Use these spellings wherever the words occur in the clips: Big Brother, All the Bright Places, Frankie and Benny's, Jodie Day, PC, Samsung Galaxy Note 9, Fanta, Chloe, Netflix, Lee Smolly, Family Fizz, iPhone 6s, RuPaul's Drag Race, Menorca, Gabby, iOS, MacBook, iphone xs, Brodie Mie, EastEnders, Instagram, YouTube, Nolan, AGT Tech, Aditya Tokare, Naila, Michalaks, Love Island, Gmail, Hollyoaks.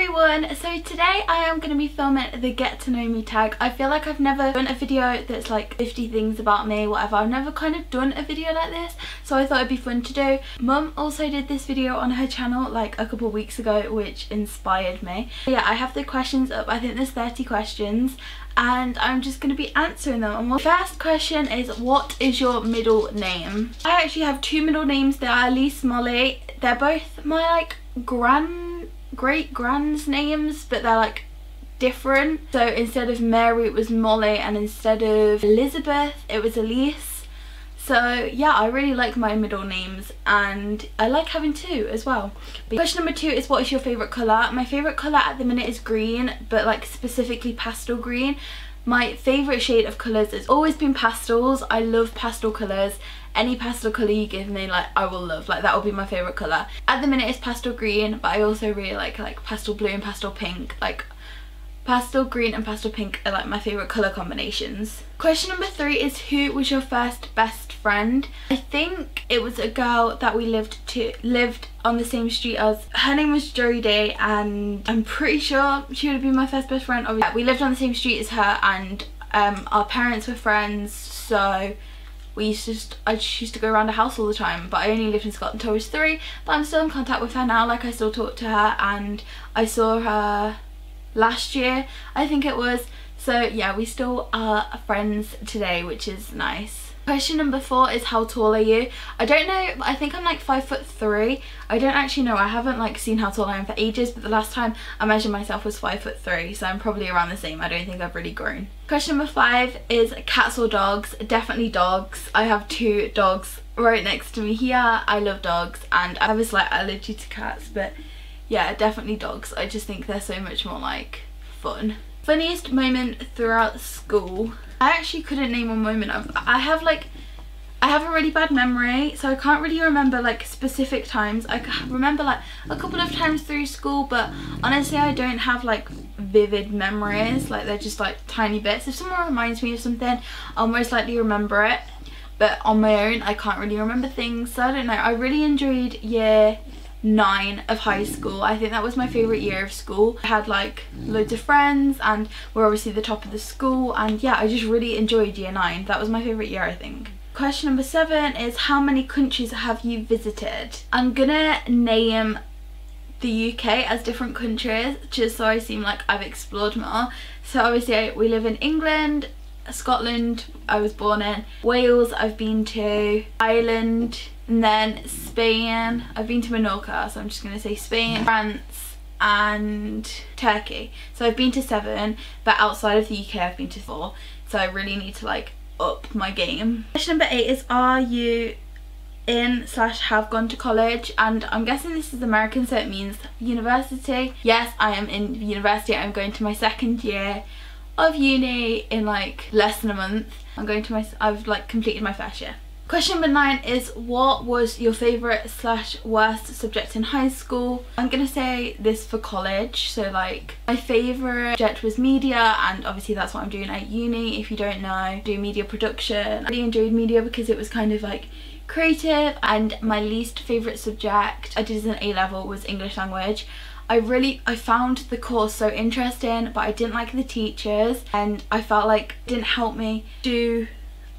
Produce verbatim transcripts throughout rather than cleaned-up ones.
everyone, so today I am going to be filming the get to know me tag. I feel like I've never done a video that's like fifty things about me, whatever. I've never kind of done a video like this, so I thought it'd be fun to do. Mum also did this video on her channel like a couple weeks ago, which inspired me. But yeah, I have the questions up. I think there's thirty questions and I'm just going to be answering them. And the first question is, what is your middle name? I actually have two middle names. They are Lee Smolly. They're both my like grand great grand's names, but they're like different. So instead of Mary it was Molly, and instead of Elizabeth it was Elise. So yeah, I really like my middle names and I like having two as well. But question number two is, what is your favourite colour? My favourite colour at the minute is green, but like specifically pastel green. My favourite shade of colours has always been pastels. I love pastel colours. Any pastel colour you give me, like, I will love. Like, that will be my favourite colour. At the minute it's pastel green, but I also really like like pastel blue and pastel pink. Like, pastel green and pastel pink are like my favourite colour combinations. Question number three is, who was your first best friend? I think it was a girl that we lived to lived on the same street as. Her name was Jodie Day, and I'm pretty sure she would have been my first best friend. Obviously, we lived on the same street as her, and um, our parents were friends, so we used to just, I just used to go around the house all the time, but I only lived in Scotland until I was three. But I'm still in contact with her now, like I still talk to her, and I saw her last year, I think it was. So yeah, we still are friends today, which is nice. Question number four is, how tall are you? I don't know, I think I'm like five foot three. I don't actually know, I haven't like seen how tall I am for ages, but the last time I measured myself was five foot three, so I'm probably around the same. I don't think I've really grown. Question number five is, cats or dogs? Definitely dogs. I have two dogs right next to me here. I love dogs, and I have a slight allergy to cats, but yeah, definitely dogs. I just think they're so much more like fun. Funniest moment throughout school? I actually couldn't name one moment. I've, I have like I have a really bad memory, so I can't really remember like specific times. I remember like a couple of times through school, but honestly I don't have like vivid memories. Like, they're just like tiny bits. If someone reminds me of something, I'll most likely remember it, but on my own I can't really remember things, so I don't know. I really enjoyed year nine of high school. I think that was my favorite year of school. I had like loads of friends, and we're obviously the top of the school, and yeah, I just really enjoyed year nine. That was my favorite year, I think. Question number seven is, how many countries have you visited? I'm gonna name the U K as different countries just so I seem like I've explored more. So obviously I, we live in England, Scotland I was born in, Wales I've been to, Ireland, and then Spain. I've been to Menorca, so I'm just going to say Spain, France and Turkey. So I've been to seven, but outside of the U K I've been to four, so I really need to like up my game. Question number eight is, are you in slash have gone to college? And I'm guessing this is American, so it means university. Yes, I am in university. I'm going to my second year of uni in like less than a month. I'm going to my, I've like completed my first year. Question number nine is, what was your favourite slash worst subject in high school? I'm gonna say this for college, so like my favourite subject was media, and obviously that's what I'm doing at uni. If you don't know, I do media production. I really enjoyed media because it was kind of like creative. And my least favourite subject I did as an A level was English language. I really, I found the course so interesting, but I didn't like the teachers, and I felt like it didn't help me do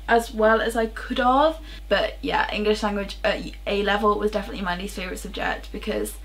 as well as I could have. But yeah, English language at A level was definitely my least favourite subject because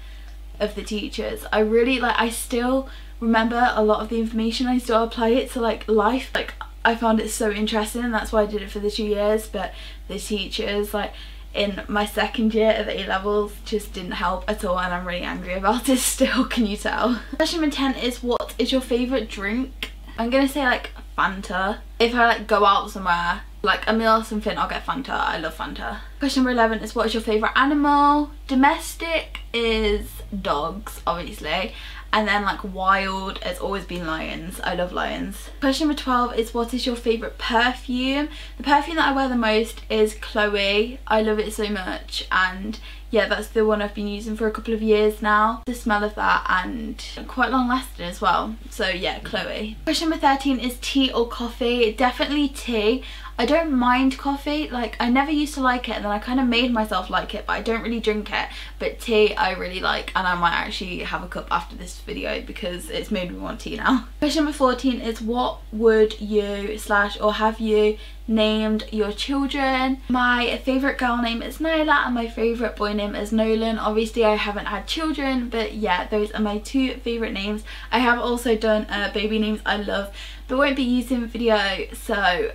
of the teachers. I really like, I still remember a lot of the information, I still apply it to like life. Like, I found it so interesting, and that's why I did it for the two years, but the teachers like in my second year of A levels just didn't help at all, and I'm really angry about it still, can you tell? Question number ten is, what is your favourite drink? I'm gonna say like Fanta. If I like go out somewhere, like a meal or something, I'll get Fanta. I love Fanta. Question number eleven is, what is your favourite animal? Domestic is dogs, obviously. And then like wild has always been lions. I love lions. Question number twelve is, what is your favourite perfume? The perfume that I wear the most is Chloe. I love it so much, and yeah, that's the one I've been using for a couple of years now. The smell of that, and quite long lasting as well. So yeah, Chloe. Question number thirteen is, tea or coffee? Definitely tea. I don't mind coffee. Like, I never used to like it, and then I kind of made myself like it, but I don't really drink it. But tea I really like, and I might actually have a cup after this video because it's made me want to now. Question number fourteen is, what would you slash or have you named your children? My favourite girl name is Naila and my favourite boy name is Nolan. Obviously I haven't had children, but yeah, those are my two favourite names. I have also done uh, baby names I love but won't be used in the video, so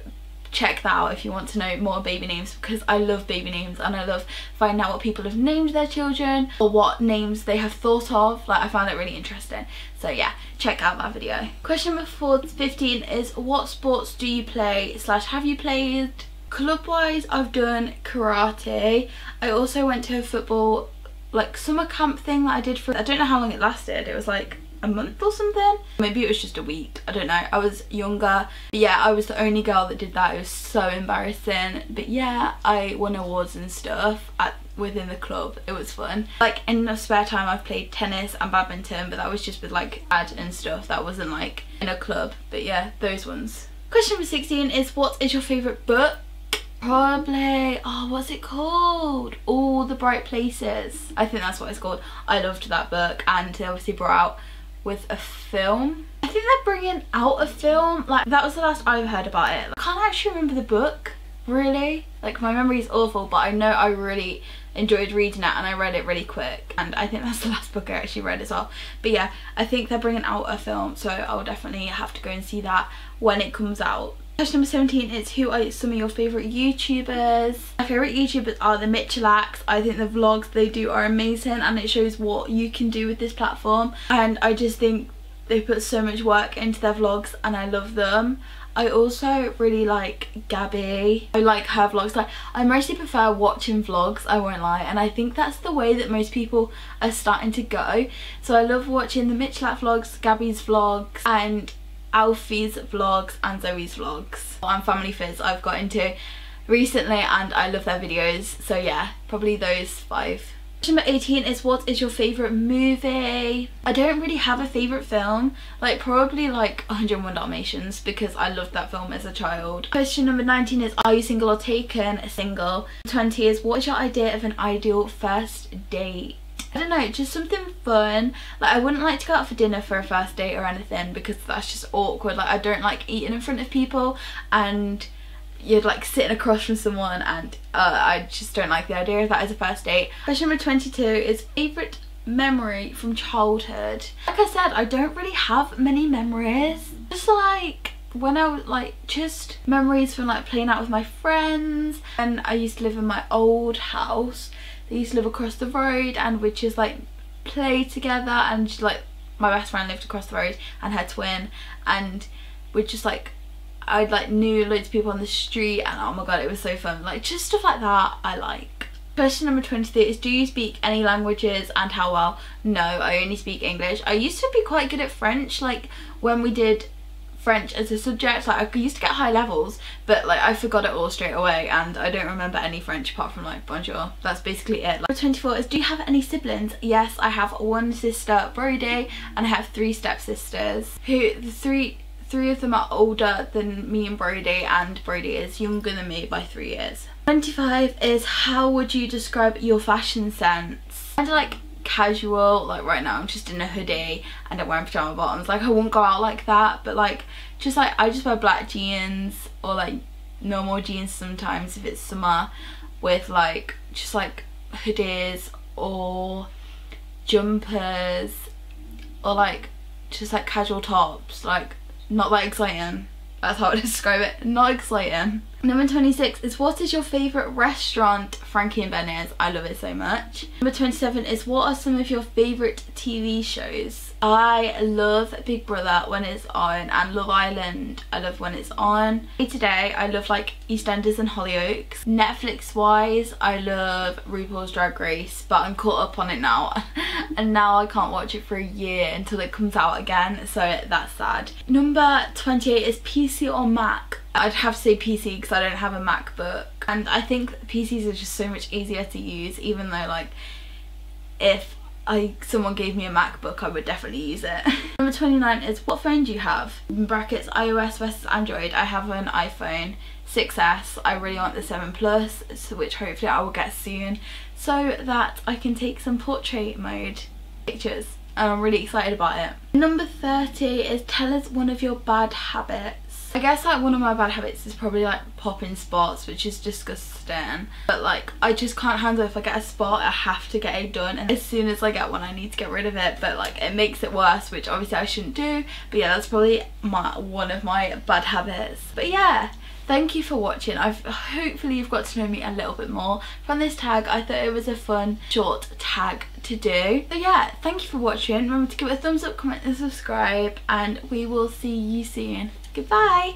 check that out if you want to know more baby names, because I love baby names and I love finding out what people have named their children or what names they have thought of. Like, I found it really interesting, so yeah, check out that video. Question number fifteen is, what sports do you play slash have you played? Club wise, I've done karate. I also went to a football like summer camp thing that I did for, I don't know how long it lasted, it was like a month or something, maybe it was just a week, I don't know, I was younger. But yeah, I was the only girl that did that, it was so embarrassing, but yeah, I won awards and stuff at within the club. It was fun. Like in the spare time I've played tennis and badminton, but that was just with like dad and stuff, that wasn't like in a club, but yeah, those ones. Question number sixteen is, what is your favourite book? Probably, oh, what's it called? All the Bright Places, I think that's what it's called. I loved that book, and they obviously brought out with a film. I think they're bringing out a film, like that was the last I've heard about it. Like, I can't actually remember the book really, like my memory is awful, but I know I really enjoyed reading it and I read it really quick, and I think that's the last book I actually read as well. But yeah, I think they're bringing out a film, so I'll definitely have to go and see that when it comes out. Question number seventeen is, who are some of your favourite YouTubers? My favourite YouTubers are the Michalaks. I think the vlogs they do are amazing and it shows what you can do with this platform, and I just think they put so much work into their vlogs and I love them. I also really like Gabby. I like her vlogs. Like, I mostly prefer watching vlogs, I won't lie, and I think that's the way that most people are starting to go. So I love watching the Michalak vlogs, Gabby's vlogs, and Alfie's vlogs and Zoe's vlogs, and Family Fizz I've got into recently and I love their videos, so yeah, probably those five. Question number eighteen is, what is your favourite movie? I don't really have a favourite film, like probably like one oh one Dalmatians, because I loved that film as a child. Question number nineteen is, are you single or taken? Single. twenty is, what is your idea of an ideal first date? I don't know, just something fun. Like, I wouldn't like to go out for dinner for a first date or anything because that's just awkward. Like, I don't like eating in front of people, and you'd like sitting across from someone, and uh, I just don't like the idea of that as a first date. Question number twenty-two is, favourite memory from childhood. Like I said, I don't really have many memories. Just like when I was like, just memories from like playing out with my friends, and I used to live in my old house. They used to live across the road, and we'd just like play together, and just, like my best friend lived across the road and her twin, and we'd just like, I'd like knew loads of people on the street, and oh my god, it was so fun. Like, just stuff like that I like. Question number twenty-three is, do you speak any languages and how well? No, I only speak English. I used to be quite good at French, like when we did French as a subject, like I used to get high levels, but like I forgot it all straight away, and I don't remember any French apart from like bonjour. That's basically it. Like, twenty-four is, do you have any siblings? Yes, I have one sister, Brodie, and I have three stepsisters. Who the three three of them are older than me and Brodie, and Brodie is younger than me by three years. twenty-five is, how would you describe your fashion sense? Kind of like casual, like right now I'm just in a hoodie and I'm wearing pyjama bottoms. Like, I won't go out like that, but like just like I just wear black jeans or like normal jeans sometimes if it's summer, with like just like hoodies or jumpers or like just like casual tops. Like, not that exciting, that's how I describe it, not exciting. Number twenty-six is, what is your favourite restaurant? Frankie and Benny's, I love it so much. Number twenty-seven is, what are some of your favourite T V shows? I love Big Brother when it's on, and Love Island, I love when it's on. Today I love like EastEnders and Hollyoaks. Netflix wise, I love RuPaul's Drag Race, but I'm caught up on it now and now I can't watch it for a year until it comes out again, so that's sad. Number twenty-eight is, P C or Mac? I'd have to say P C because I don't have a MacBook, and I think P Cs are just so much easier to use, even though like if I someone gave me a MacBook I would definitely use it. Number twenty-nine is, what phone do you have? In brackets, iOS versus Android. I have an iPhone six S. I really want the seven plus, so which hopefully I will get soon so that I can take some portrait mode pictures. and I'm really excited about it. Number thirty is tell us one of your bad habits. I guess like one of my bad habits is probably like popping spots, which is disgusting, but like I just can't handle it. If I get a spot I have to get it done, and as soon as I get one I need to get rid of it, but like it makes it worse, which obviously I shouldn't do. But yeah, that's probably my one of my bad habits. But yeah, thank you for watching. I've hopefully you've got to know me a little bit more from this tag. I thought it was a fun short tag to do. So yeah, thank you for watching. Remember to give it a thumbs up, comment and subscribe, and we will see you soon. Goodbye.